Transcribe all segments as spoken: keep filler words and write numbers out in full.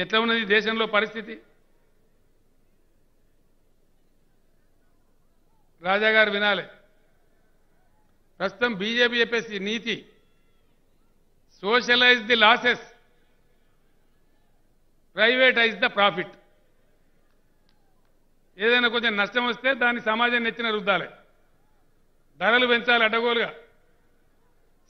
ఇది ఎట్లా ఉన్నది దేశంలో పరిస్థితి? రాజాగారు వినాలి. ప్రస్తుతం బీజేపీ చెప్పేసి నీతి socialise the losses, privatise the profit. ఏదైనా కొంచెం నష్టం వస్తే దాన్ని సమాజం నెచ్చిన రుద్దాలి, ధరలు పెంచాలి, అడ్డగోలుగా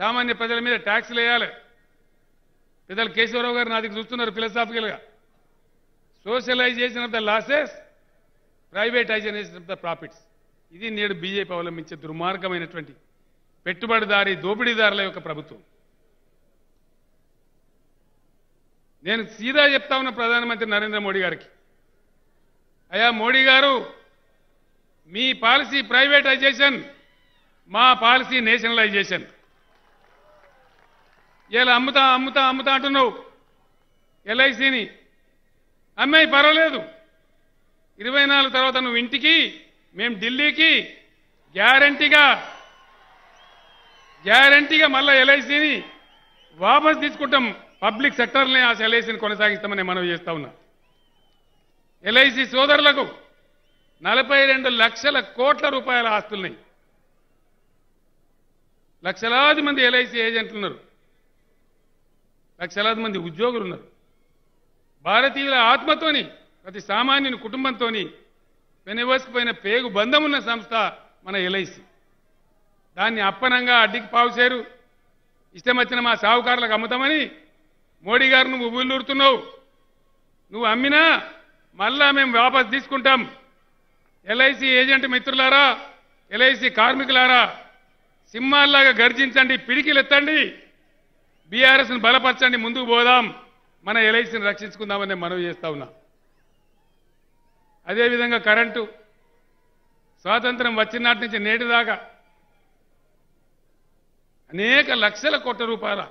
సామాన్య ప్రజల మీద ట్యాక్సులు వేయాలి. పెద్దలు కేశవరావు గారు నా దగ్గర చూస్తున్నారు ఫిలసాఫికల్గా, socialisation of the losses, privatisation of the profits. ఇది నేడు బీజేపీ అవలంబించే దుర్మార్గమైనటువంటి పెట్టుబడిదారి దోపిడీదారుల యొక్క ప్రభుత్వం. నేను సీదా చెప్తా ఉన్న ప్రధానమంత్రి నరేంద్ర మోడీ గారికి, అయ్యా మోడీ గారు, మీ పాలసీ ప్రైవేటైజేషన్, మా పాలసీ నేషనలైజేషన్. ఇలా అమ్ముతా అమ్ముతా అమ్ముతా అంటున్నావు ఎల్ఐసిని, అమ్మాయి పర్వాలేదు, ఇరవై నాలుగు తర్వాత నువ్వు ఇంటికి, మేము ఢిల్లీకి, గ్యారంటీగా గ్యారంటీగా మళ్ళీ ఎల్ఐసిని వాపసు తీసుకుంటాం, పబ్లిక్ సెక్టర్ని ఆ ఎల్ఐసిని కొనసాగిస్తామని మనం చేస్తా ఉన్నాం. ఎల్ఐసి సోదరులకు నలభై రెండు లక్షల కోట్ల రూపాయల ఆస్తులున్నాయి, లక్షలాది మంది ఎల్ఐసి ఏజెంట్లు ఉన్నారు, లక్షలాది మంది ఉద్యోగులు ఉన్నారు. భారతీయుల ఆత్మతోని, ప్రతి సామాన్యుని కుటుంబంతో వెనవసిపోయిన పేగు బంధమున్న సంస్థ మన ఎల్ఐసి. దాన్ని అప్పనంగా అడ్డికి పావు చేరు, ఇష్టం వచ్చిన మా సాహుకారులకు అమ్ముతామని మోడీ గారు నువ్వు ఊళ్ళూరుతున్నావు. నువ్వు అమ్మినా మళ్ళా మేము వాపసు తీసుకుంటాం. ఎల్ఐసి ఏజెంట్ మిత్రులారా, ఎల్ఐసి కార్మికులారా, సింహాల్లాగా గర్జించండి, పిడికిలెత్తండి, బీఆర్ఎస్ను బలపరచండి, ముందుకు పోదాం, మన ఎల్ఐసిని రక్షించుకుందామని నేను మనవి చేస్తా ఉన్నా. అదేవిధంగా కరెంటు, స్వాతంత్రం వచ్చిన నాటి నుంచి నేటి దాకా అనేక లక్షల కోట్ల రూపాయల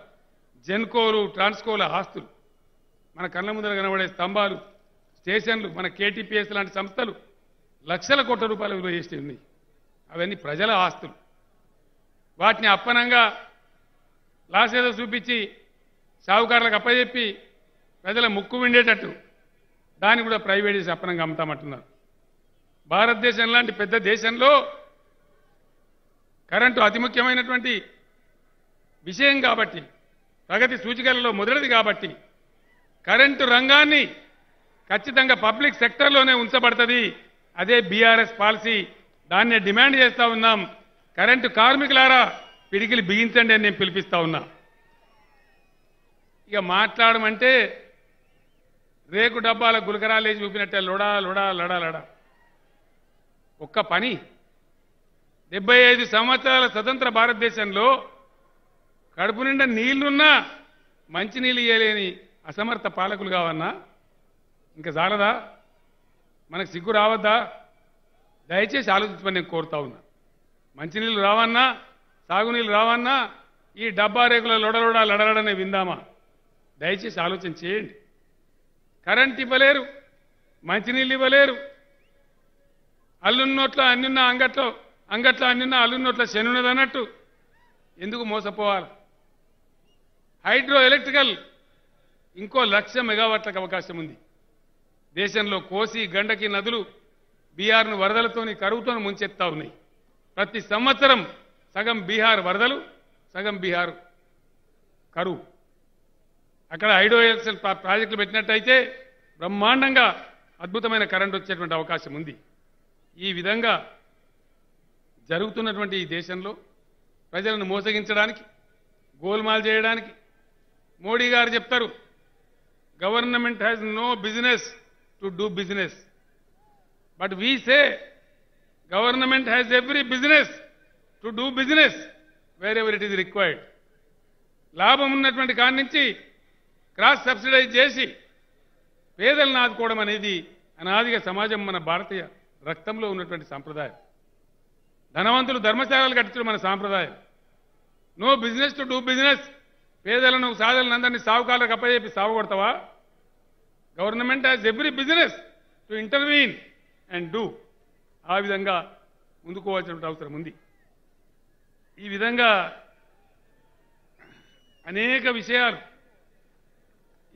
జెన్కోలు, ట్రాన్స్కోల ఆస్తులు, మన కళ్ళ ముందర కనబడే స్తంభాలు, స్టేషన్లు, మన కేటీపీఎస్ లాంటి సంస్థలు లక్షల కోట్ల రూపాయల విలువ చేసి ఉన్నాయి. అవన్నీ ప్రజల ఆస్తులు. వాటిని అప్పనంగా లాస్ ఏదో చూపించి సాహుకారులకు అప్పచెప్పి ప్రజల ముక్కు విండేటట్టు దాన్ని కూడా ప్రైవేటైజ్ అప్పనంగా అమ్ముతామంటున్నారు. భారతదేశం లాంటి పెద్ద దేశంలో కరెంటు అతి ముఖ్యమైనటువంటి విషయం కాబట్టి, ప్రగతి సూచికలలో మొదటిది కాబట్టి, కరెంటు రంగాన్ని ఖచ్చితంగా పబ్లిక్ సెక్టర్లోనే ఉంచబడుతుంది. అదే బీఆర్ఎస్ పాలసీ, దాన్నే డిమాండ్ చేస్తూ ఉన్నాం. కరెంటు కార్మికులారా, పిడికిలు బిగించండి అని నేను పిలిపిస్తా ఉన్నా. ఇక మాట్లాడమంటే రేకు డబ్బాల గులకరాలేసి చూపినట్టే లొడా లొడా లడా లడా. ఒక్క పని, డెబ్బై ఐదు సంవత్సరాల స్వతంత్ర భారతదేశంలో కడుపు నిండా నీళ్లున్నా మంచినీళ్ళు ఇయ్యలేని అసమర్థ పాలకులు కావన్నా ఇంకా చాలదా? మనకు సిగ్గు రావద్దా? దయచేసి ఆలోచించమని నేను కోరుతా ఉన్నా. మంచినీళ్ళు రావన్నా, సాగునీళ్ళు రావన్నా, ఈ డబ్బా రేకుల లొడలోడా లడలడనే విందామా? దయచేసి ఆలోచన చేయండి. కరెంట్ ఇవ్వలేరు, మంచినీళ్ళు ఇవ్వలేరు, అల్లున్నోట్లో అన్నున్న అంగట్లో, అంగట్లో అన్నున్న అల్లున్నోట్లో శనున్నది అన్నట్టు ఎందుకు మోసపోవాలి? హైడ్రో ఎలక్ట్రికల్ ఇంకో లక్ష మెగావాట్లకు అవకాశం ఉంది. దేశంలో కోసి, గండకి నదులు బీహార్ను వరదలతోని, కరువుతోని ముంచెత్తా ఉన్నాయి. ప్రతి సంవత్సరం సగం బీహార్ వరదలు, సగం బీహార్ కరువు. అక్కడ హైడ్రో ఎలక్ట్రికల్ ప్రాజెక్టులు పెట్టినట్టయితే బ్రహ్మాండంగా అద్భుతమైన కరెంట్ వచ్చేటువంటి అవకాశం ఉంది. ఈ విధంగా జరుగుతున్నటువంటి ఈ దేశంలో ప్రజలను మోసగించడానికి, గోల్మాల్ చేయడానికి మోడీ గారు చెప్తారు, government has no business to do business, but we say government has every business to do business wherever it is required. లాభం ఉన్నటువంటి కాడి నుంచి క్రాస్ సబ్సిడైజ్ చేసి పేదలను ఆదుకోవడం అనేది అనాదిగా సమాజం, మన భారతీయ రక్తంలో ఉన్నటువంటి సాంప్రదాయం. ధనవంతులు ధర్మశాలలు కట్టించడం మన సాంప్రదాయం. No business to do business. పేదలను, సాధలను అందరినీ సాగుకారులకు అప్పచెప్పి సాగుకొడతావా? Government has every business to intervene and do. ఆ విధంగా ముందుకోవాల్సిన అవసరం ఉంది. ఈ విధంగా అనేక విషయాలు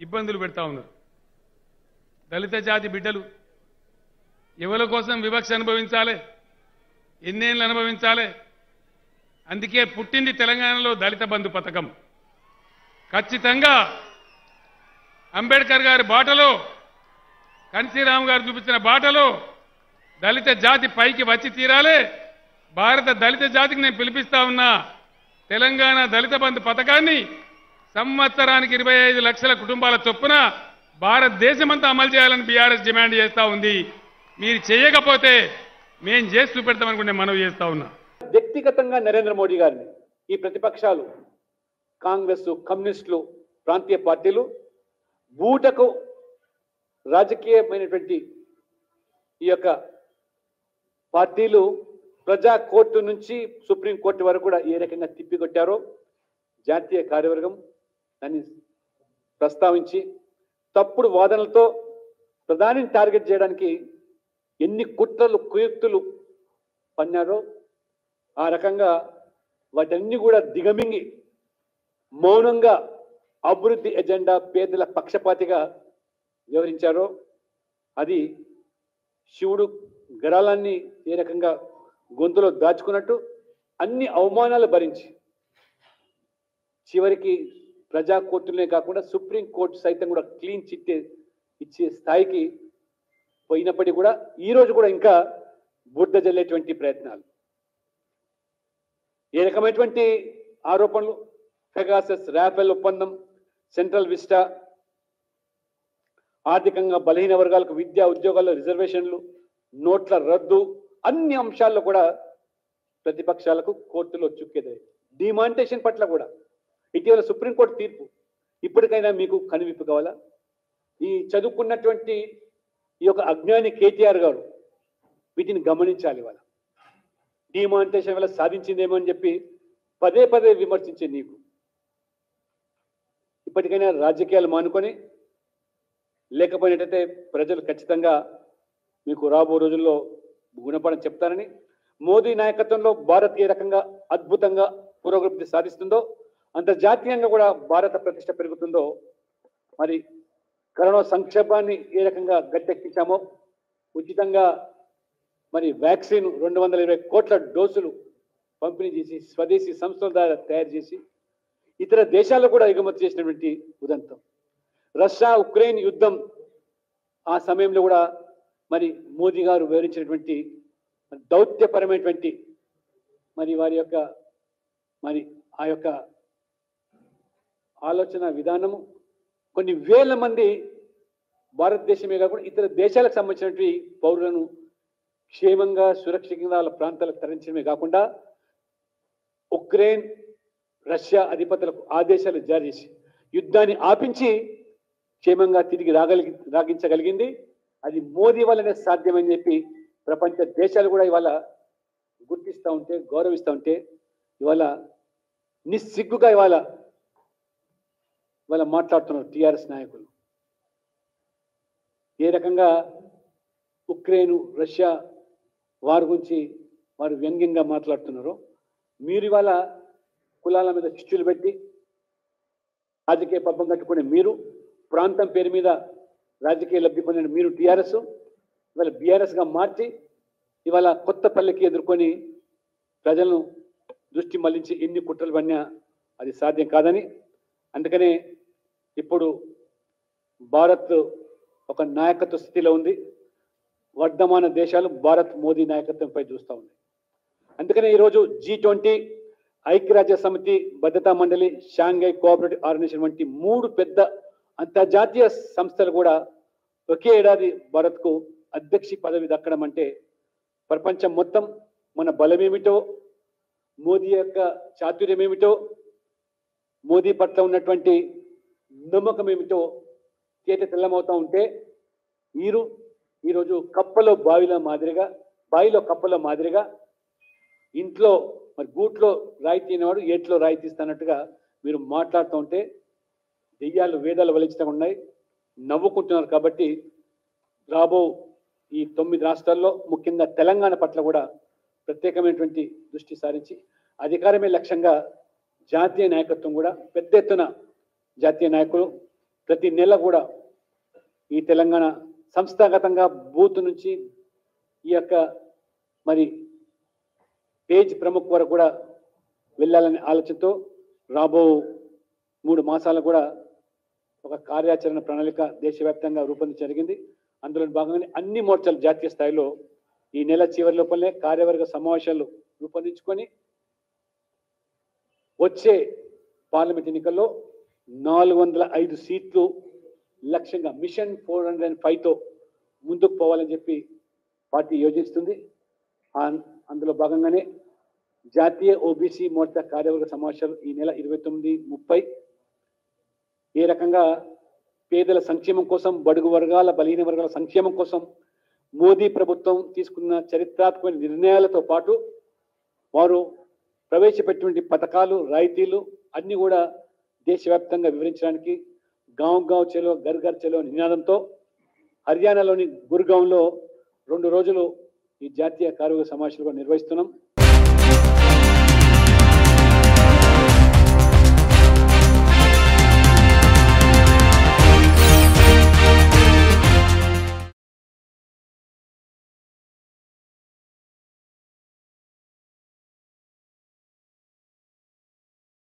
ఇబ్బందులు పెడతా ఉన్నారు. దళిత జాతి బిడ్డలు ఎవల కోసం వివక్ష అనుభవించాలి, ఎన్నేళ్ళు అనుభవించాలి? అందుకే పుట్టింది తెలంగాణలో దళిత బంధు పథకం. ఖచ్చితంగా అంబేద్కర్ గారి బాటలో, కన్సీరామ్ గారు చూపించిన బాటలో దళిత జాతి పైకి వచ్చి తీరాలి. భారత దళిత జాతికి నేను పిలిపిస్తా ఉన్నా, తెలంగాణ దళిత బంధు పథకాన్ని సంవత్సరానికి ఇరవై ఐదు లక్షల కుటుంబాల చొప్పున భారతదేశమంతా అమలు చేయాలని బీఆర్ఎస్ డిమాండ్ చేస్తా ఉంది. మీరు చేయకపోతే మేం చేసి చూపెడతామని నేను మనవి చేస్తా ఉన్నా. వ్యక్తిగతంగా నరేంద్ర మోడీ గారిని ఈ ప్రతిపక్షాలు, కాంగ్రెస్, కమ్యూనిస్టులు, ప్రాంతీయ పార్టీలు బూటకు రాజకీయమైనటువంటి ఈ యొక్క పార్టీలు ప్రజా కోర్టు నుంచి సుప్రీంకోర్టు వరకు కూడా ఏ రకంగా తిప్పికొట్టారో జాతీయ కార్యవర్గం దాన్ని ప్రస్తావించి తప్పుడు వాదనలతో ప్రధానిని టార్గెట్ చేయడానికి ఎన్ని కుట్రలు కుయుక్తులు పన్నారో ఆ రకంగా వాటన్నీ కూడా దిగమింగి మౌనంగా అభివృద్ధి ఎజెండా, పేదల పక్షపాతిగా వివరించారో అది శివుడు గరాలాన్ని ఏ రకంగా గొంతులో దాచుకున్నట్టు అన్ని అవమానాలు భరించి చివరికి ప్రజా కోర్టులనే కాకుండా సుప్రీంకోర్టు సైతం కూడా క్లీన్ చిట్ ఇచ్చే స్థాయికి పోయినప్పటికీ కూడా ఈరోజు కూడా ఇంకా బుడ్డ జల్లేటువంటి ప్రయత్నాలు, ఏ రకమైనటువంటి ఆరోపణలు, పెగాసస్, రాఫెల్ ఒప్పందం, సెంట్రల్ విస్టా, ఆర్థికంగా బలహీన వర్గాలకు విద్యా ఉద్యోగాల్లో రిజర్వేషన్లు, నోట్ల రద్దు, అన్ని అంశాల్లో కూడా ప్రతిపక్షాలకు కోర్టులో చుక్కెదాయి. డిమాంటేషన్ పట్ల కూడా ఇటీవల సుప్రీంకోర్టు తీర్పు ఇప్పటికైనా మీకు కనువిప్పు కావాలా? ఈ చదువుకున్నటువంటి ఈ యొక్క అజ్ఞాని కేటీఆర్ గారు వీటిని గమనించాలి. వాళ్ళ డిమాంటేషన్ వల్ల సాధించిందేమో అని చెప్పి పదే పదే విమర్శించే నీకు ఇప్పటికైనా రాజకీయాలు మానుకొని, లేకపోయినట్టయితే ప్రజలు ఖచ్చితంగా మీకు రాబో రోజుల్లో గుణపాఠం చెప్తారని, మోదీ నాయకత్వంలో భారత్ ఏ రకంగా అద్భుతంగా పురోగతి సాధిస్తుందో, అంతర్జాతీయంగా కూడా భారత ప్రతిష్ట పెరుగుతుందో, మరి కరోనా సంక్షేపాన్ని ఏ రకంగా గట్టెక్కించామో, ఉచితంగా మరి వ్యాక్సిన్ రెండు వందల ఇరవై కోట్ల డోసులు పంపిణీ చేసి స్వదేశీ సంస్థల ద్వారా తయారు చేసి ఇతర దేశాల్లో కూడా ఎగుమతి చేసినటువంటి ఉదంతం, రష్యా ఉక్రెయిన్ యుద్ధం ఆ సమయంలో కూడా మరి మోదీ గారు వివరించినటువంటి దౌత్యపరమైనటువంటి మరి వారి యొక్క మరి ఆ యొక్క ఆలోచన విధానము, కొన్ని వేల మంది భారతదేశమే కాకుండా ఇతర దేశాలకు సంబంధించినటువంటి పౌరులను క్షేమంగా సురక్షితంగా వాళ్ళ ప్రాంతాలకు తరలించడమే కాకుండా ఉక్రెయిన్ రష్యా అధిపతులకు ఆదేశాలు జారీ చేసి యుద్ధాన్ని ఆపించి క్షేమంగా తిరిగి రాగలిగి రాగించగలిగింది అది మోదీ వల్లనే సాధ్యమని చెప్పి ప్రపంచ దేశాలు కూడా ఇవాళ గుర్తిస్తూ ఉంటే, గౌరవిస్తూ ఉంటే, ఇవాళ నిస్సిగ్గుగా ఇవాళ ఇవాళ మాట్లాడుతున్నారు టీఆర్ఎస్ నాయకులు. ఏ రకంగా ఉక్రెయిన్ రష్యా వారి గురించి వారు వ్యంగ్యంగా మాట్లాడుతున్నారో, మీరు ఇవాళ కులాల మీద చిచ్చులు పెట్టి రాజకీయ పబ్బం కట్టుకునే మీరు, ప్రాంతం పేరు మీద రాజకీయ లబ్ధి పొందిన మీరు టీఆర్ఎస్ ఇవాళ బీఆర్ఎస్గా మార్చి ఇవాళ కొత్త పల్లెకి ఎదుర్కొని ప్రజలను దృష్టి మళ్లించి ఎన్ని కుట్రలు పడినా అది సాధ్యం కాదని, అందుకనే ఇప్పుడు భారత్ ఒక నాయకత్వ స్థితిలో ఉంది. వర్ధమాన దేశాలు భారత్ మోదీ నాయకత్వంపై చూస్తూ ఉన్నాయి. అందుకనే ఈరోజు జీ ట్వంటీ, ఐక్యరాజ్య సమితి, భద్రతా మండలి, షాంఘై కోఆపరేటివ్ ఆర్గనైజేషన్ వంటి మూడు పెద్ద అంతర్జాతీయ సంస్థలు కూడా ఒకే ఏడాది భారత్కు అధ్యక్ష పదవి దక్కడం అంటే ప్రపంచం మొత్తం మన బలమేమిటో, మోదీ యొక్క చాతుర్యం ఏమిటో, మోదీ పట్ల ఉన్నటువంటి నమ్మకం ఏమిటో తేట తెల్లమవుతూ ఉంటే, మీరు ఈరోజు కప్పలో బావిలో మాదిరిగా, బావిలో కప్పలో మాదిరిగా, ఇంట్లో మరి గూట్లో రాయి తీయనివాడు ఏట్లో రాయి తీస్తానట్టుగా మీరు మాట్లాడుతూ ఉంటే దెయ్యాలు వేదాలు వలించడం ఉన్నాయి, నవ్వుకుంటున్నారు. కాబట్టి రాబో ఈ తొమ్మిది రాష్ట్రాల్లో ముఖ్యంగా తెలంగాణ పట్ల కూడా ప్రత్యేకమైనటువంటి దృష్టి సారించి అధికారమే లక్ష్యంగా జాతీయ నాయకత్వం కూడా పెద్ద ఎత్తున జాతీయ నాయకులు ప్రతి నెల కూడా ఈ తెలంగాణ సంస్థాగతంగా బూత్ నుంచి ఈ యొక్క మరి పేజ్ ప్రముఖ వరకు కూడా వెళ్ళాలని ఆలోచనతో రాబో మూడు మాసాలు కూడా ఒక కార్యాచరణ ప్రణాళిక దేశవ్యాప్తంగా రూపొందించడం జరిగింది। అందులో భాగంగానే అన్ని మోర్చలు జాతీయ స్థాయిలో ఈ నెల చివరి లోపలనే కార్యవర్గ సమావేశాలు రూపొందించుకొని వచ్చే పార్లమెంట్ ఎన్నికల్లో నాలుగు వందల ఐదు సీట్లు లక్ష్యంగా మిషన్ ఫోర్ హండ్రెడ్ అండ్ ఫైవ్తో ముందుకు పోవాలని చెప్పి పార్టీ యోజిస్తుంది। అందులో భాగంగానే జాతీయ ఓబీసీ మోర్చా కార్యవర్గ సమావేశాలు ఈ నెల ఇరవై తొమ్మిది ముప్పై ఏ రకంగా పేదల సంక్షేమం కోసం బడుగు వర్గాల బలహీన వర్గాల సంక్షేమం కోసం మోదీ ప్రభుత్వం తీసుకున్న చరిత్రాత్మక నిర్ణయాలతో పాటు వారు ప్రవేశపెట్టిన పథకాలు రాయితీలు అన్ని కూడా దేశవ్యాప్తంగా వివరించడానికి గావ్ గావ్ చెలో గర్ గర్ చెలో నినాదంతో హర్యానాలోని గుర్గావ్లో రెండు రోజులు ఈ జాతీయ కార్యవర్గ సమావేశాలు నిర్వహిస్తున్నాం।